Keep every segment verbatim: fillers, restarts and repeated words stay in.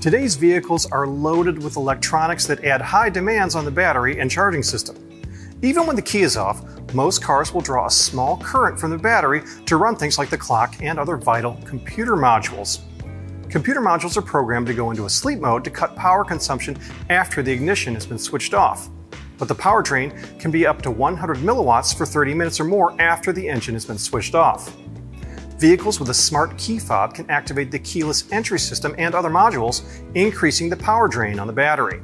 Today's vehicles are loaded with electronics that add high demands on the battery and charging system. Even when the key is off, most cars will draw a small current from the battery to run things like the clock and other vital computer modules. Computer modules are programmed to go into a sleep mode to cut power consumption after the ignition has been switched off. But the powertrain can be up to one hundred milliwatts for thirty minutes or more after the engine has been switched off. Vehicles with a smart key fob can activate the keyless entry system and other modules, increasing the power drain on the battery.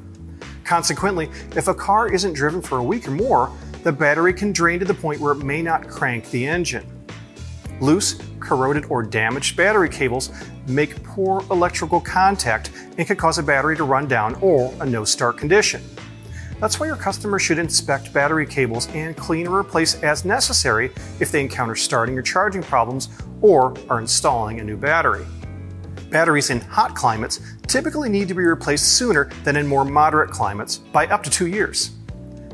Consequently, if a car isn't driven for a week or more, the battery can drain to the point where it may not crank the engine. Loose, corroded, or damaged battery cables make poor electrical contact and can cause a battery to run down or a no-start condition. That's why your customer should inspect battery cables and clean or replace as necessary if they encounter starting or charging problems or are installing a new battery. Batteries in hot climates typically need to be replaced sooner than in more moderate climates by up to two years.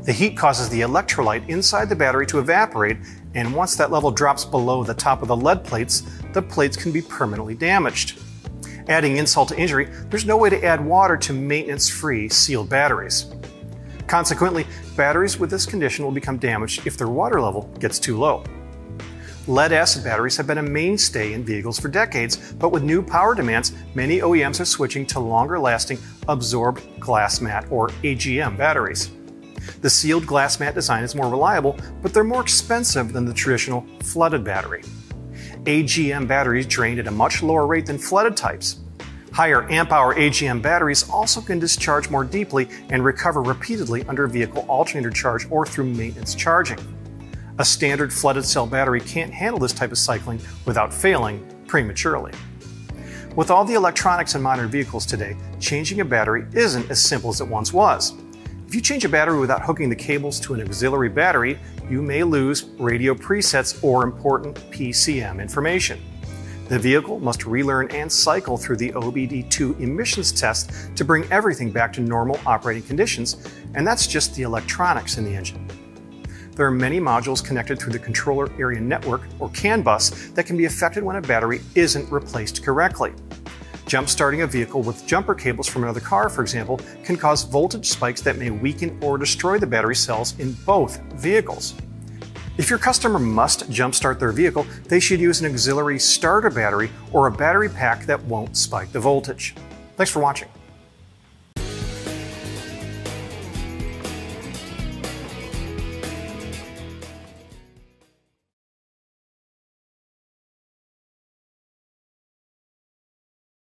The heat causes the electrolyte inside the battery to evaporate, and once that level drops below the top of the lead plates, the plates can be permanently damaged. Adding insult to injury, there's no way to add water to maintenance-free sealed batteries. Consequently, batteries with this condition will become damaged if their water level gets too low. Lead-acid batteries have been a mainstay in vehicles for decades, but with new power demands, many O E Ms are switching to longer-lasting absorbed glass mat or A G M batteries. The sealed glass mat design is more reliable, but they're more expensive than the traditional flooded battery. A G M batteries drain at a much lower rate than flooded types. Higher amp-hour A G M batteries also can discharge more deeply and recover repeatedly under vehicle alternator charge or through maintenance charging. A standard flooded cell battery can't handle this type of cycling without failing prematurely. With all the electronics in modern vehicles today, changing a battery isn't as simple as it once was. If you change a battery without hooking the cables to an auxiliary battery, you may lose radio presets or important P C M information. The vehicle must relearn and cycle through the O B D two emissions test to bring everything back to normal operating conditions, and that's just the electronics in the engine. There are many modules connected through the Controller Area Network, or CAN bus, that can be affected when a battery isn't replaced correctly. Jump-starting a vehicle with jumper cables from another car, for example, can cause voltage spikes that may weaken or destroy the battery cells in both vehicles. If your customer must jumpstart their vehicle, they should use an auxiliary starter battery or a battery pack that won't spike the voltage. Thanks for watching.